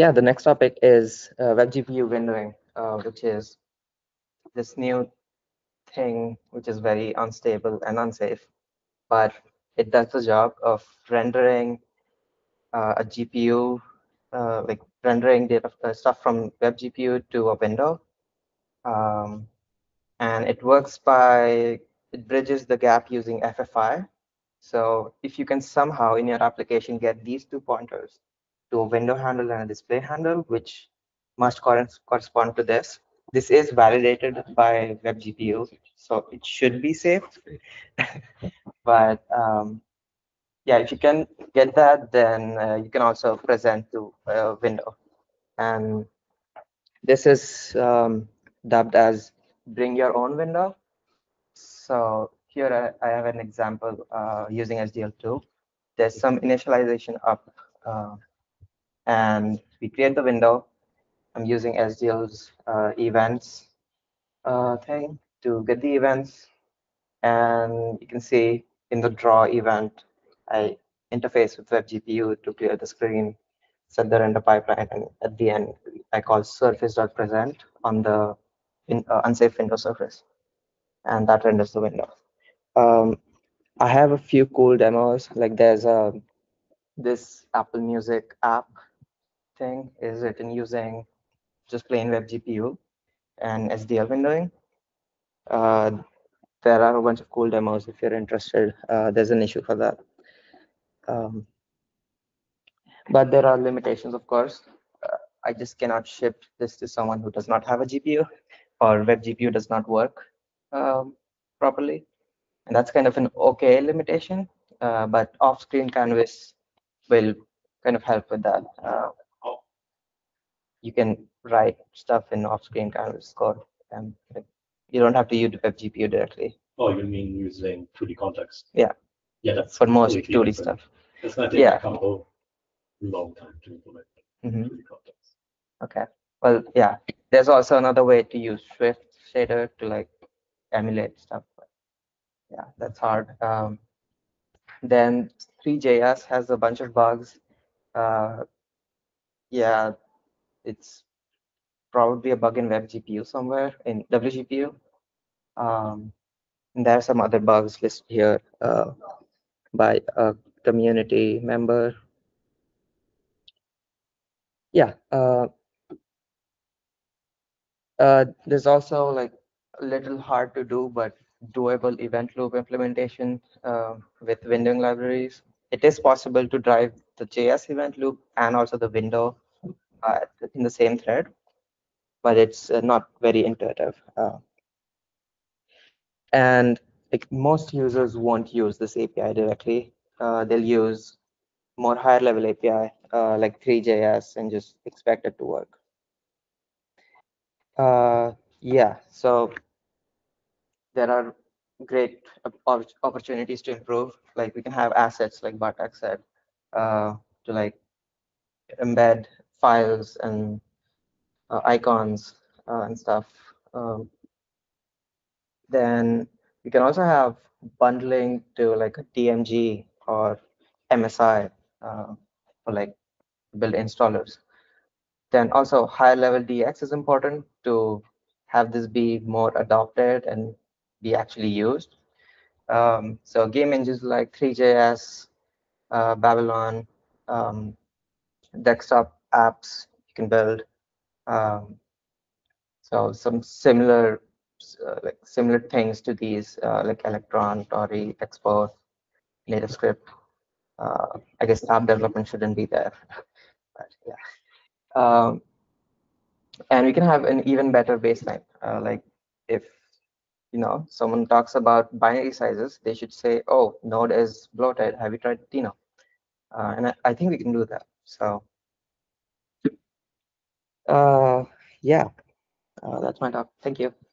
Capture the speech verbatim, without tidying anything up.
yeah, the next topic is uh, WebGPU windowing, uh, which is this new thing which is very unstable and unsafe, but it does the job of rendering uh, a G P U, uh, like rendering data uh, stuff from WebGPU to a window, um, and it works by it bridges the gap using F F I. So if you can somehow in your application get these two pointers to a window handle and a display handle, which must correspond to this. This is validated by WebGPU, so it should be safe. But um, yeah, if you can get that, then uh, you can also present to a window. And this is um, dubbed as bring your own window. So here I have an example uh, using S D L two. There's some initialization up, uh, and we create the window. I'm using S D L's uh, events uh, thing to get the events, and you can see in the draw event, I interface with WebGPU to clear the screen, set the render pipeline, and at the end, I call surface.present on the in, uh, unsafe window surface, and that renders the window. Um, I have a few cool demos. Like there's a this Apple Music app thing is written using just plain WebGPU and S D L windowing. Uh, there are a bunch of cool demos if you're interested. Uh, there's an issue for that, um, but there are limitations, of course. Uh, I just cannot ship this to someone who does not have a G P U, or WebGPU does not work um, properly. And that's kind of an okay limitation, uh, but off-screen Canvas will kind of help with that. Uh, you can write stuff in off-screen Canvas code, and you don't have to use WebGPU directly. Oh, you mean using two D context? Yeah. Yeah, that's for most two D stuff. It's not taking yeah. a couple long time to implement mm-hmm. two D context. Okay. Well, yeah. There's also another way to use Swift shader to like emulate stuff. Yeah, that's hard. Um, then Three.js has a bunch of bugs. Uh, yeah, it's probably a bug in WebGPU somewhere, in W G P U. Um, and there are some other bugs listed here uh, by a community member. Yeah, uh, uh, there's also like a little hard to do, but doable event loop implementation uh, with windowing libraries. It is possible to drive the J S event loop and also the window uh, in the same thread, but it's uh, not very intuitive. Uh, and like, most users won't use this A P I directly. Uh, they'll use more higher level A P I uh, like Three.js and just expect it to work. Uh, yeah, so there are great opportunities to improve. Like we can have assets, like Bartek said, uh, to like embed files and uh, icons uh, and stuff. Um, then we can also have bundling to like a D M G or M S I uh, for like build installers. Then also higher level D X is important to have this be more adopted and be actually used. Um, so game engines like Three.js, uh, Babylon, um, desktop apps you can build. Um, so some similar uh, like similar things to these uh, like Electron, Tori, Expo, NativeScript. Uh, I guess app development shouldn't be there, but yeah. Um, and we can have an even better baseline. Uh, like if you know, someone talks about binary sizes, they should say, oh, Node is bloated. Have you tried Deno? Uh, and I, I think we can do that. So, uh, yeah, uh, that's my talk. Thank you.